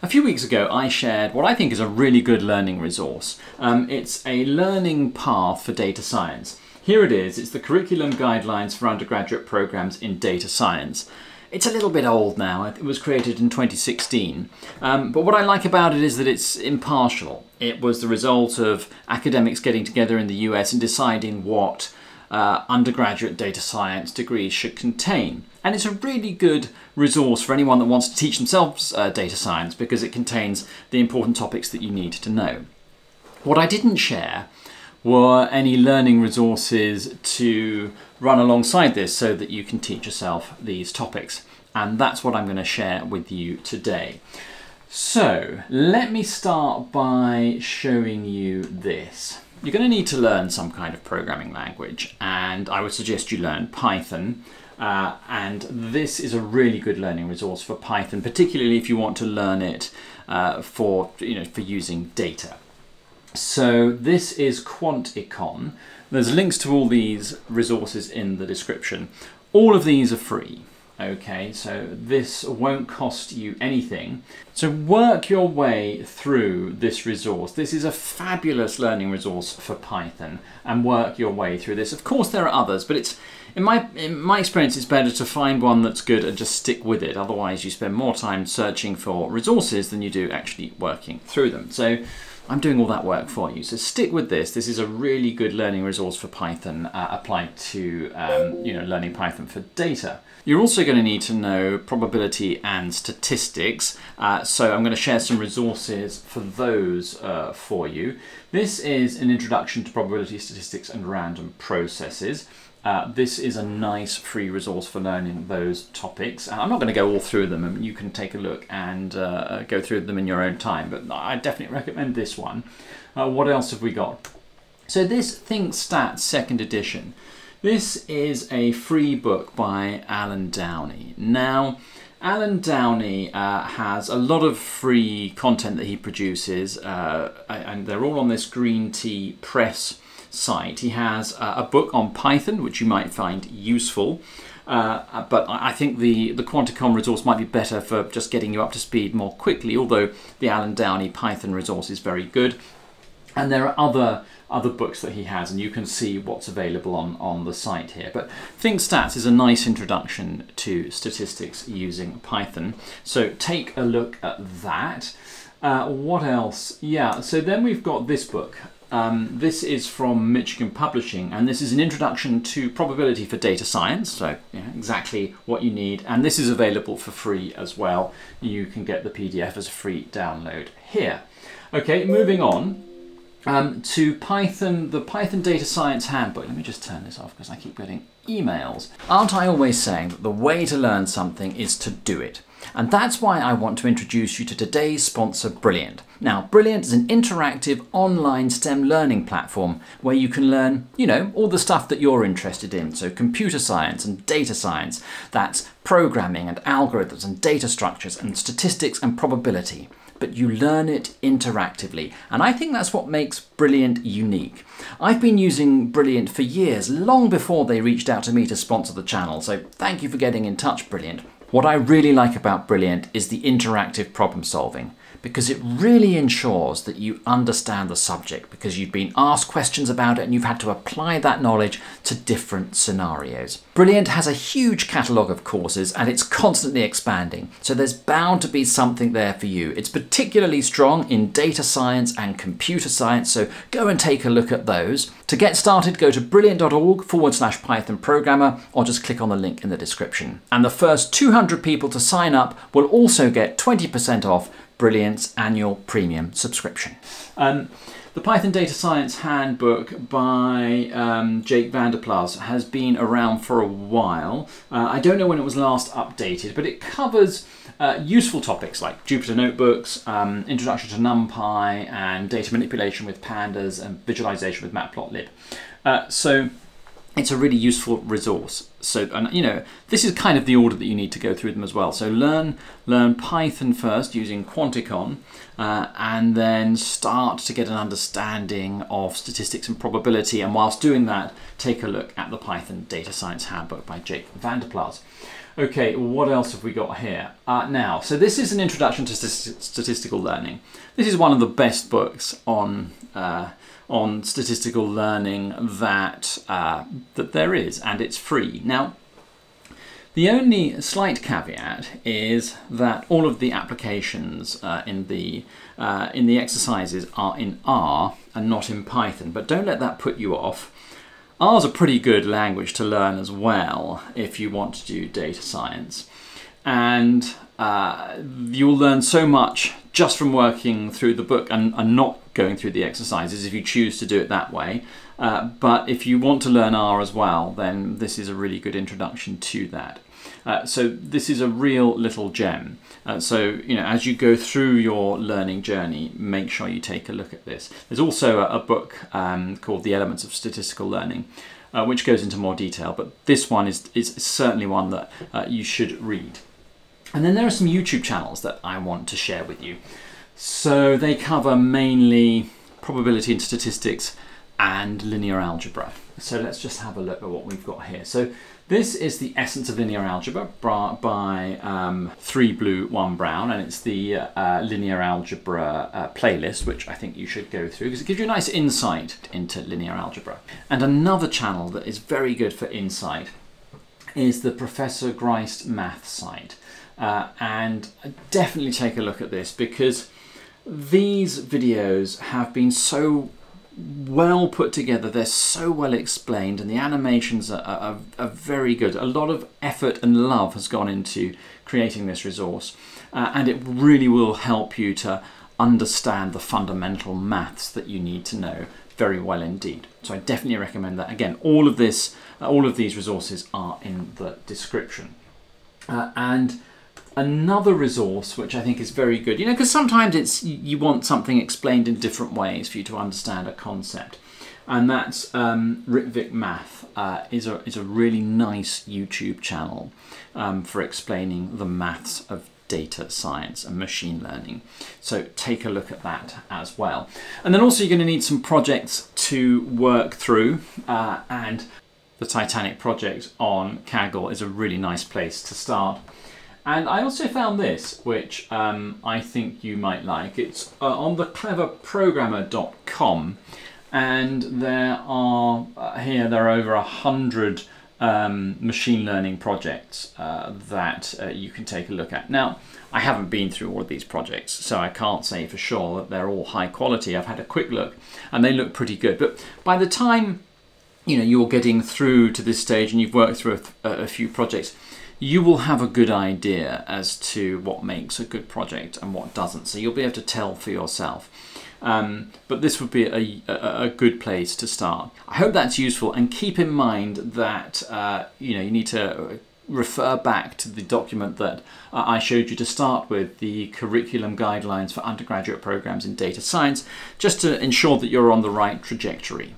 A few weeks ago, I shared what I think is a really good learning resource. It's a learning path for data science. Here it is, it's the curriculum guidelines for undergraduate programs in data science. It's a little bit old now, it was created in 2016, but what I like about it is that it's impartial. It was the result of academics getting together in the US and deciding what undergraduate data science degrees should contain. And it's a really good resource for anyone that wants to teach themselves data science, because it contains the important topics that you need to know. What I didn't share were any learning resources to run alongside this so that you can teach yourself these topics. And that's what I'm going to share with you today. So let me start by showing you this. You're going to need to learn some kind of programming language, and I would suggest you learn Python. And this is a really good learning resource for Python, particularly if you want to learn it for using data. So this is QuantEcon. There's links to all these resources in the description. All of these are free. Okay, so this won't cost you anything. So work your way through this resource. This is a fabulous learning resource for Python, and work your way through this. Of course there are others, but it's in my experience, it's better to find one that's good and just stick with it. Otherwise you spend more time searching for resources than you do actually working through them. So I'm doing all that work for you, so stick with this. This is a really good learning resource for Python applied to learning Python for data. You're also going to need to know probability and statistics, so I'm going to share some resources for those for you. This is an introduction to probability, statistics and random processes. This is a nice free resource for learning those topics. I'm not going to go all through them, and you can take a look and go through them in your own time, but I definitely recommend this one. What else have we got? So this Think Stats 2nd edition. This is a free book by Allen Downey. Now, Allen Downey has a lot of free content that he produces, and they're all on this Green Tea Press site. He has a book on Python, which you might find useful, but I think the QuantEcon resource might be better for just getting you up to speed more quickly, although the Allen Downey Python resource is very good. And there are other books that he has, and you can see what's available on the site here. But Think Stats is a nice introduction to statistics using Python, so take a look at that. What else? Yeah, so then we've got this book. This is from Michigan Publishing, and this is an introduction to probability for data science, so yeah, exactly what you need. And this is available for free as well. You can get the PDF as a free download here. Okay, moving on to Python, the Python Data Science Handbook. Let me just turn this off because I keep getting emails. Aren't I always saying that the way to learn something is to do it? And that's why I want to introduce you to today's sponsor, Brilliant. Now, Brilliant is an interactive online STEM learning platform where you can learn, you know, all the stuff that you're interested in. So computer science and data science, that's programming and algorithms and data structures and statistics and probability. But you learn it interactively. And I think that's what makes Brilliant unique. I've been using Brilliant for years, long before they reached out to me to sponsor the channel. So thank you for getting in touch, Brilliant. What I really like about Brilliant is the interactive problem solving, because it really ensures that you understand the subject because you've been asked questions about it and you've had to apply that knowledge to different scenarios. Brilliant has a huge catalogue of courses and it's constantly expanding, so there's bound to be something there for you. It's particularly strong in data science and computer science, so go and take a look at those. To get started, go to brilliant.org/Python Programmer or just click on the link in the description. And the first 200 people to sign up will also get 20% off Brilliant's annual premium subscription. The Python Data Science Handbook by Jake Vanderplas has been around for a while. I don't know when it was last updated, but it covers useful topics like Jupyter Notebooks, introduction to NumPy, and data manipulation with pandas, and visualization with Matplotlib. So it's a really useful resource. So, and you know, this is kind of the order that you need to go through them as well. So learn Python first using QuantEcon, and then start to get an understanding of statistics and probability. And whilst doing that, take a look at the Python Data Science Handbook by Jake Vanderplas. Okay, what else have we got here? Now, so this is an introduction to statistical learning. This is one of the best books on statistical learning that, there is, and it's free. Now, the only slight caveat is that all of the applications in the exercises are in R and not in Python, but don't let that put you off. R is a pretty good language to learn as well if you want to do data science. And you'll learn so much just from working through the book and not going through the exercises if you choose to do it that way. But if you want to learn R as well, then this is a really good introduction to that. So this is a real little gem. So, you know, as you go through your learning journey, make sure you take a look at this. There's also a book called The Elements of Statistical Learning, which goes into more detail, but this one is certainly one that you should read. And then there are some YouTube channels that I want to share with you. So they cover mainly probability and statistics and linear algebra. So let's just have a look at what we've got here. So this is The Essence of Linear Algebra by 3Blue1Brown, and it's the linear algebra playlist, which I think you should go through because it gives you a nice insight into linear algebra. And another channel that is very good for insight is the Professor Greist Math site. And definitely take a look at this because these videos have been so well put together, they're so well explained, and the animations are very good. A lot of effort and love has gone into creating this resource, and it really will help you to understand the fundamental maths that you need to know very well indeed. So I definitely recommend that. Again, all of these resources are in the description. And another resource which I think is very good, you know, because sometimes it's you want something explained in different ways for you to understand a concept, and that's Ritvik Math is a really nice YouTube channel for explaining the maths of data science and machine learning. So take a look at that as well. And then also you're going to need some projects to work through, and the Titanic project on Kaggle is a really nice place to start. And I also found this, which I think you might like. It's on thecleverprogrammer.com, and there are over 100 machine learning projects that you can take a look at. Now, I haven't been through all of these projects, so I can't say for sure that they're all high quality. I've had a quick look, and they look pretty good. But by the time you're getting through to this stage and you've worked through a few projects, you will have a good idea as to what makes a good project and what doesn't. So you'll be able to tell for yourself. But this would be a good place to start. I hope that's useful, and keep in mind that you need to refer back to the document that I showed you to start with, the curriculum guidelines for undergraduate programs in data science, just to ensure that you're on the right trajectory.